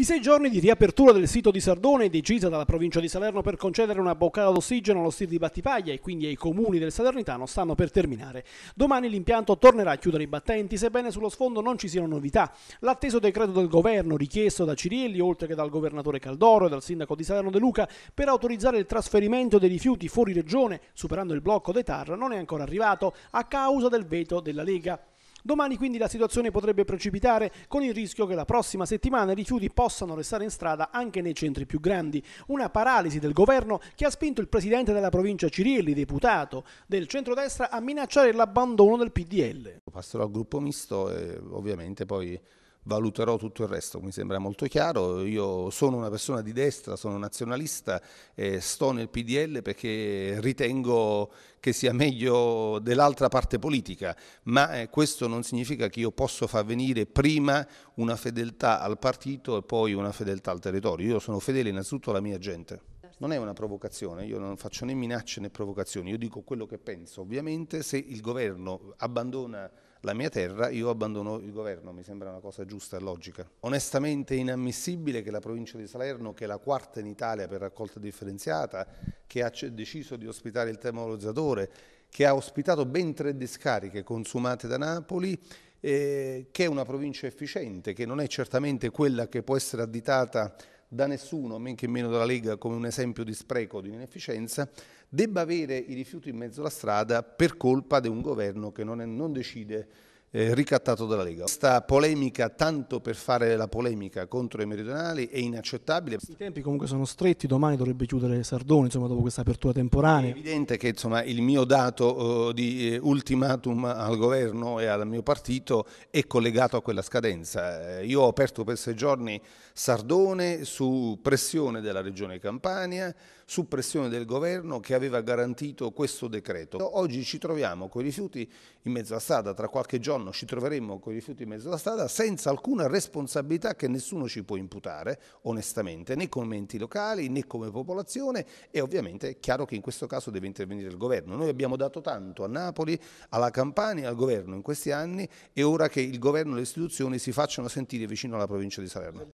I 6 giorni di riapertura del sito di Sardone decisa dalla provincia di Salerno per concedere una boccata d'ossigeno allo stilo di Battipaglia e quindi ai comuni del Salernitano stanno per terminare. Domani l'impianto tornerà a chiudere i battenti, sebbene sullo sfondo non ci siano novità. L'atteso decreto del governo richiesto da Cirielli, oltre che dal governatore Caldoro e dal sindaco di Salerno De Luca, per autorizzare il trasferimento dei rifiuti fuori regione, superando il blocco dei Tar, non è ancora arrivato a causa del veto della Lega. Domani quindi la situazione potrebbe precipitare, con il rischio che la prossima settimana i rifiuti possano restare in strada anche nei centri più grandi. Una paralisi del governo che ha spinto il presidente della provincia Cirielli, deputato del centrodestra, a minacciare l'abbandono del PDL. Passerò al gruppo misto e ovviamente poi valuterò tutto il resto, mi sembra molto chiaro. Io sono una persona di destra, sono nazionalista e sto nel PDL perché ritengo che sia meglio dell'altra parte politica, ma questo non significa che io posso far venire prima una fedeltà al partito e poi una fedeltà al territorio. Io sono fedele innanzitutto alla mia gente. Non è una provocazione, io non faccio né minacce né provocazioni, io dico quello che penso. Ovviamente se il governo abbandona la mia terra, io abbandono il governo, mi sembra una cosa giusta e logica. Onestamente è inammissibile che la provincia di Salerno, che è la quarta in Italia per raccolta differenziata, che ha deciso di ospitare il termovalorizzatore, che ha ospitato ben 3 discariche consumate da Napoli, che è una provincia efficiente, che non è certamente quella che può essere additata da nessuno, men che meno dalla Lega, come un esempio di spreco, di inefficienza, debba avere i rifiuti in mezzo alla strada per colpa di un governo che non decide, ricattato dalla Lega. Questa polemica, tanto per fare la polemica contro i meridionali, è inaccettabile. I tempi comunque sono stretti, domani dovrebbe chiudere Sardone, insomma, dopo questa apertura temporanea. È evidente che, insomma, il mio dato di ultimatum al governo e al mio partito è collegato a quella scadenza. Io ho aperto per 6 giorni Sardone su pressione della regione Campania, su pressione del governo che aveva garantito questo decreto. Oggi ci troviamo con i rifiuti in mezzo alla strada, tra qualche giorno ci troveremo con i rifiuti in mezzo alla strada senza alcuna responsabilità che nessuno ci può imputare, onestamente, né come enti locali né come popolazione, e ovviamente è chiaro che in questo caso deve intervenire il governo. Noi abbiamo dato tanto a Napoli, alla Campania, al governo in questi anni, è ora che il governo e le istituzioni si facciano sentire vicino alla provincia di Salerno.